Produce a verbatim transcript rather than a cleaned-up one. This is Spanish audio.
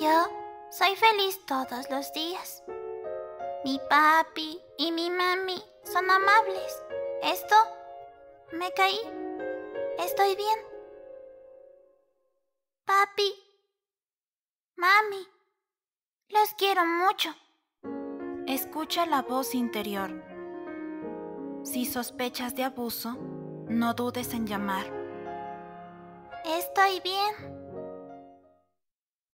Yo soy feliz todos los días. Mi papi y mi mami son amables. Esto, me caí. Estoy bien. Papi, mami, los quiero mucho. Escucha la voz interior. Si sospechas de abuso, no dudes en llamar. Estoy bien.